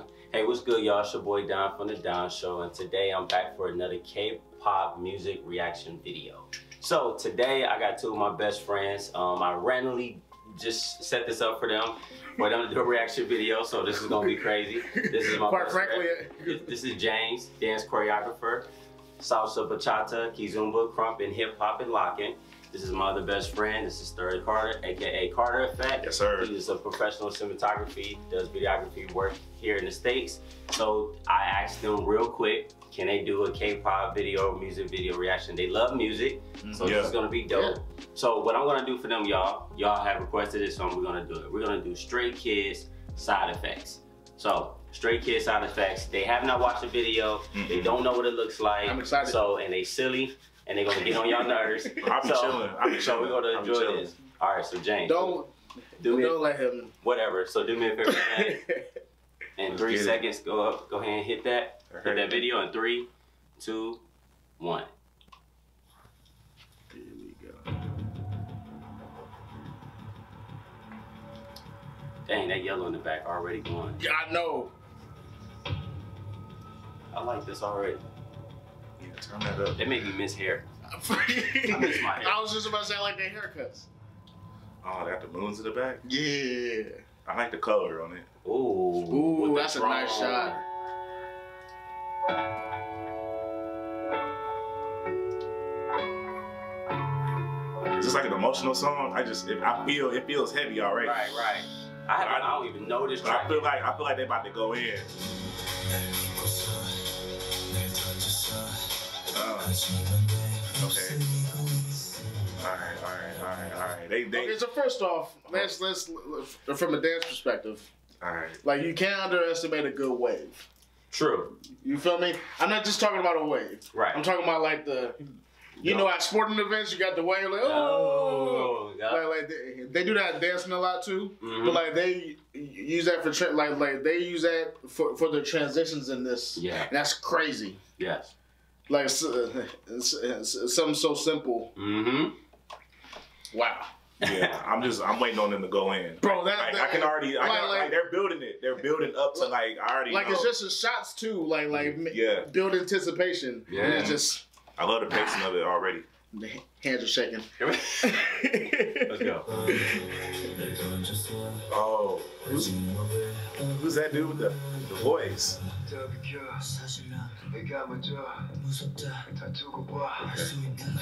one. Hey, what's good, y'all? It's your boy Don from The Don Show, and today I'm back for another K-pop music reaction video. So today I got two of my best friends. I randomly just set this up for them to do a reaction video, so this is gonna be crazy. This is my quite frankly friend. This is James, dance choreographer, salsa, bachata, kizomba, crump, and hip hop and locking. This is my other best friend. This is Stray Carter, aka Carter Effect. Yes, sir. He is a professional cinematography, does videography work here in the States. So I asked them real quick, can they do a K-pop video, music video reaction? They love music, so yeah, this is gonna be dope. Yeah. So what I'm gonna do for them, y'all have requested it, so we're gonna do it. We're gonna do Stray Kids Side Effects. So Stray Kids Side Effects. They have not watched the video. They don't know what it looks like. I'm excited. So, and they silly, and they're gonna get on y'all nerves. I'll be chilling. So we're gonna enjoy this. All right, so James, don't let him. Whatever. So do me a favor, man. In 3 seconds, go up. Go ahead and hit that. Hit that video in 3, 2, 1. There we go. Dang, that yellow in the back already going. Yeah, I know. I like this already. Yeah, turn that up. They make me miss hair. I miss my hair. I was just about to say, I like their haircuts. Oh, they got the moons in the back? Yeah. I like the color on it. Ooh, that's a nice shot. It's just like an emotional song. It feels heavy already. Right, right. I don't even know this track. I feel like they're about to go in. Okay. All right. Okay, so first off, let's from a dance perspective. All right. Like, you can't underestimate a good wave. True. You feel me? I'm not just talking about a wave. Right. I'm talking about like the, you know, at sporting events, you got the wave like, oh, yeah. Like they do that dancing a lot too. But like they use that for they use that for their transitions in this. Yeah. And that's crazy. Yes. Like it's something so simple. Wow. Yeah, I'm waiting on them to go in, bro. Like they're building it. They're building up to like I already. Like know. It's just the shots too. Like build anticipation. Yeah. And it's just. I love the pacing of it already. The hands are shaking. Let's go. Oh, who's that dude with the voice? Okay. They're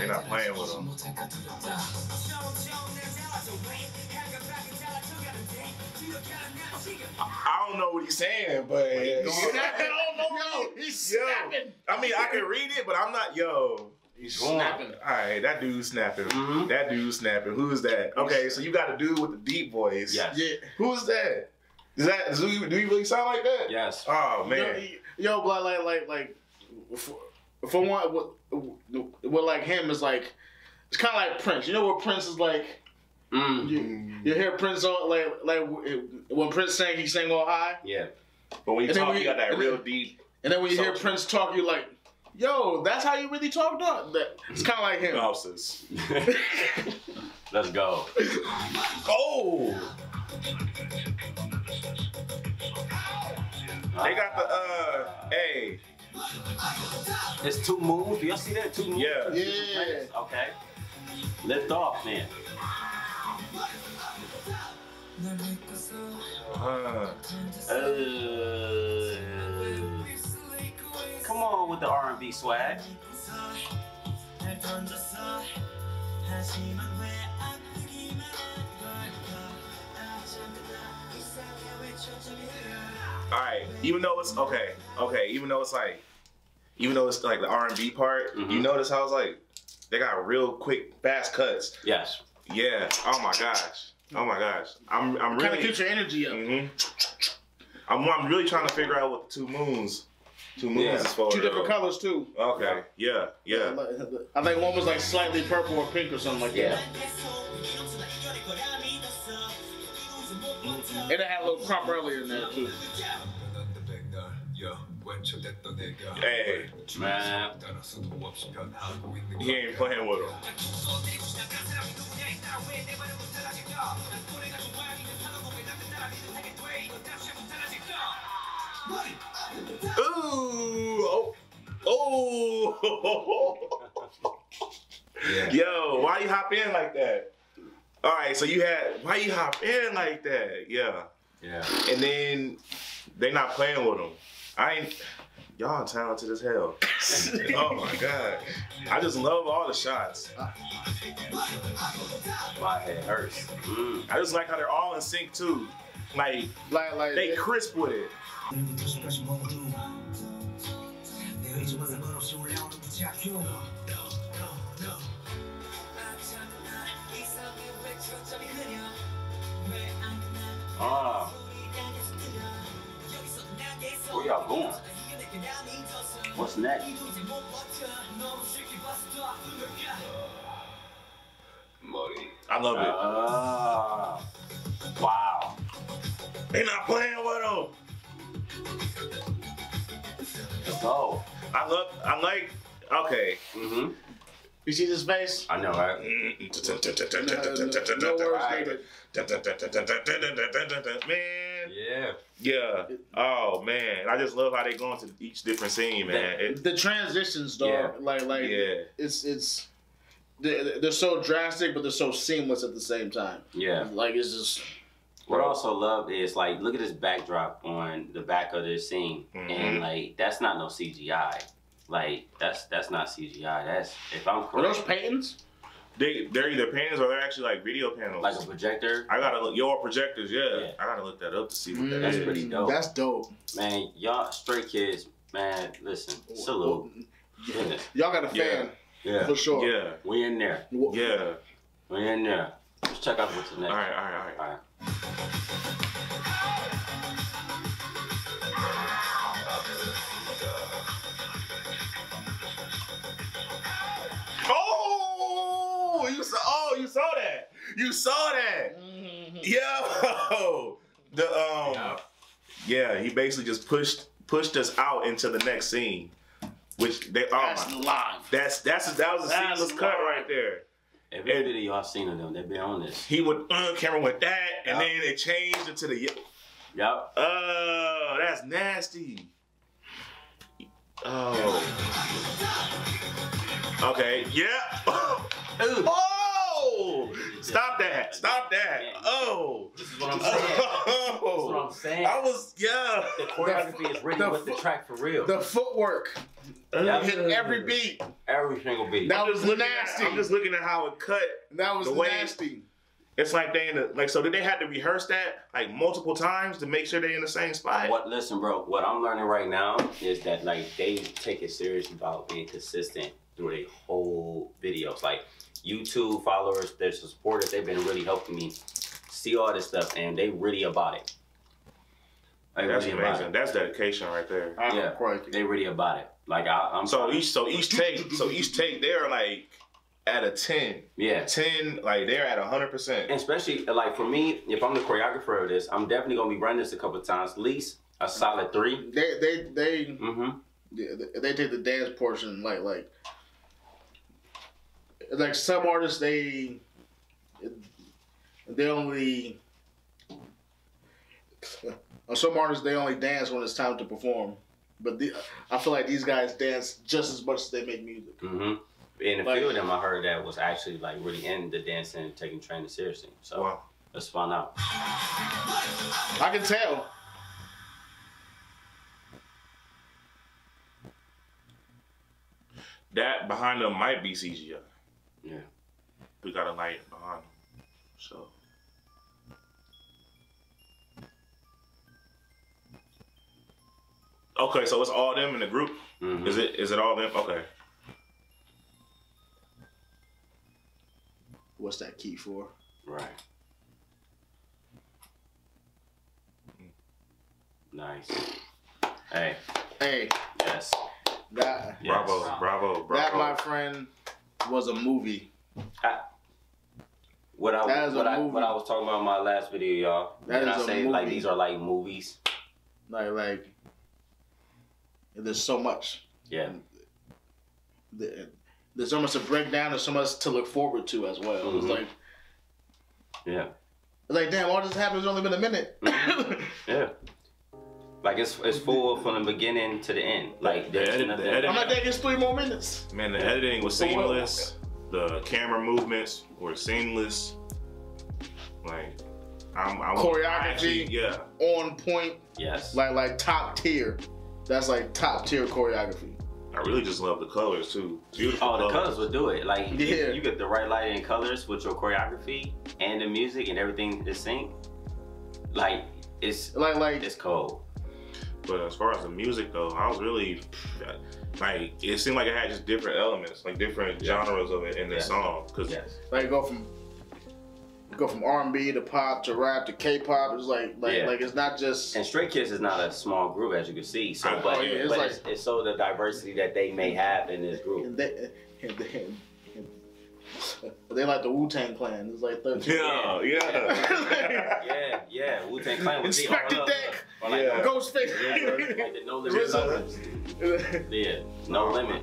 not playing with him. I don't know what he's saying, but he's snapping. He's snapping. I mean, I can read it, but I'm not. Yo, he's snapping. All right, that dude's snapping. That dude's snapping. Who's that? Okay, so you got a dude with a deep voice. Yes. Yeah. Who's that? Is that? Do you really sound like that? Yes. Oh man. Yo, but like for one, what like him is like, it's kind of like Prince. You know what Prince is like. You hear Prince all, like when Prince sang, he sang all high. Yeah. But when you talk, you got that real deep. And then when you hear Prince talk, you're like, yo, that's how you really talked up. It's kind of like him. Mouses. Let's go. Oh. They got the A. It's two moves. Do y'all see that? Two moves. Yeah. Yeah. Okay. Lift off, man. Come on with the R&B swag. All right, even though it's like the R&B part, you notice how it's like they got real quick, fast cuts. Yes. Yeah. Oh my gosh. I'm really trying to get your energy up. I'm really trying to figure out what the two moons is for. Two different colors too. Okay. Yeah. I think one was like slightly purple or pink or something like that. And it had a little crop earlier in there too. Hey, man. He ain't playing with him. Ooh. Oh. Yeah. Yo, why you hop in like that? All right, so you had, why you hop in like that? Yeah. Yeah. And then they not playing with them. I ain't, y'all talented as hell. Oh my God. I just love all the shots. My head hurts. I just like how they're all in sync too. Like they crisp with it. Where y'all going? What's next? Money. I love it. Wow. They not playing with them. Oh. I like. Okay. Mhm. You see this face? I know, right? No words, man. Yeah. Yeah. Oh man, I just love how they go into each different scene, man. The transitions, dog. Yeah. Like, it's they're so drastic, but they're so seamless at the same time. Yeah. Like it's just. What I also love is like, look at this backdrop on the back of this scene, and like that's not no CGI. Like that's not CGI. That's if I'm correct. Are those paintings? They're either paintings or they're actually like video panels. Like a projector? I gotta look. Y'all projectors, yeah. I gotta look that up to see what that is. That's pretty dope. That's dope. Man, y'all Stray Kids, man, listen, salute. Yeah. Y'all got a fan. Yeah. For sure. Yeah. We in there. Yeah. We in there. Let's check out what's next. All right. You saw that. You saw that. Yo. Yeah, he basically just pushed us out into the next scene, which they that's live. That was a seamless cut right there. Every video y'all seen of them, they been on this. He would camera with that, and then it changed into the. Yep. Oh, that's nasty. Oh. Okay. Yeah. Oh. Stop that. Man, oh. This is what I'm saying. I was, the choreography is written with the track for real. The footwork. Hitting every beat. Every single beat. That was nasty. I'm just looking at how it cut. That was nasty. It's like they in the, like, so did they have to rehearse that like multiple times to make sure they in the same spot? Listen, bro, what I'm learning right now is that like they take it serious about being consistent through their whole videos. Like, YouTube followers, their supporters, they've been really helping me see all this stuff, and they really about it. That's really amazing. That's dedication right there. Yeah, they really about it. Like I'm. So each take, they're like at a 10. Yeah, 10. Like they're at 100%. Especially like for me, if I'm the choreographer of this, I'm definitely gonna be running this a couple of times, at least a solid 3. They they take the dance portion like. Like some artists, they only dance when it's time to perform. But I feel like these guys dance just as much as they make music. And a few of them I heard that was actually like really into dancing and taking training seriously. So let's find out. I can tell. That behind them might be CGI. Yeah. We got a light behind him. So. Okay, so it's all them in the group? Is it all them? Okay. What's that key for? Right. Nice. Hey. Yes. That. Yes. Bravo. That, my friend, was a movie. What I was talking about in my last video, y'all. I say like these are like movies. Like there's so much. Yeah. There's so much to break down. There's so much to look forward to as well. It's like. Yeah. It's like damn, all this happened. It's only been a minute. Yeah. Like it's full from the beginning to the end. Like the editing. I'm like, that gets 3 more minutes. Man, the editing was seamless. The camera movements were seamless. Like I'm choreography, on point. Yes. Like top tier. That's like top tier choreography. I really just love the colors too. Beautiful. Oh, the colors would do it. Like you get the right lighting and colors with your choreography and the music and everything to sync. Like it's like it's cold. But as far as the music though, I was really like, it seemed like it had just different elements, like different genres of it in the song. Cause like go from R&B to pop to rap to K-pop. It's like it's not just. And Stray Kids is not a small group, as you can see. So, it's so the diversity that they may have in this group. They like the Wu Tang Clan. It's like 13. Wu Tang Clan was Inspector Deck. Like Ghostface. Like the No Limit. No Limit.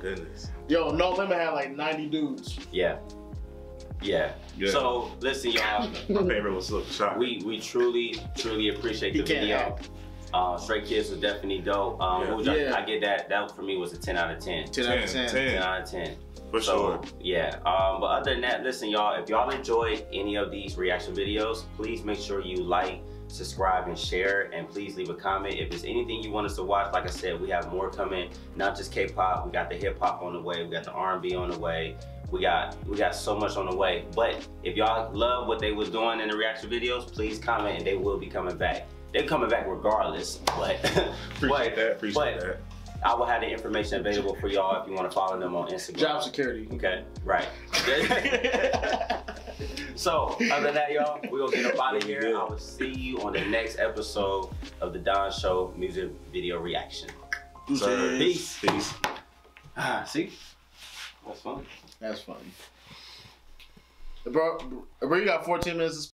Yo, No Limit had like 90 dudes. Yeah. So listen, y'all. My favorite was Silk Shock. We truly appreciate the video. Stray Kids was definitely dope. I get that. That for me was a 10 out of 10. 10 out of 10. For sure. Yeah. But other than that, listen, y'all. If y'all enjoyed any of these reaction videos, please make sure you like, subscribe, and share. And please leave a comment if there's anything you want us to watch. Like I said, we have more coming. Not just K-pop. We got the hip hop on the way. We got the R&B on the way. We got so much on the way. But if y'all love what they was doing in the reaction videos, please comment and they will be coming back. They're coming back regardless. But appreciate that. I will have the information available for y'all if you want to follow them on Instagram. Job security. Okay. Right. So other than that, y'all, we're gonna get up out of here. I will see you on the next episode of the Don Show music video reaction. So, peace. Ah, see? That's fun. Bro, you got 14 minutes to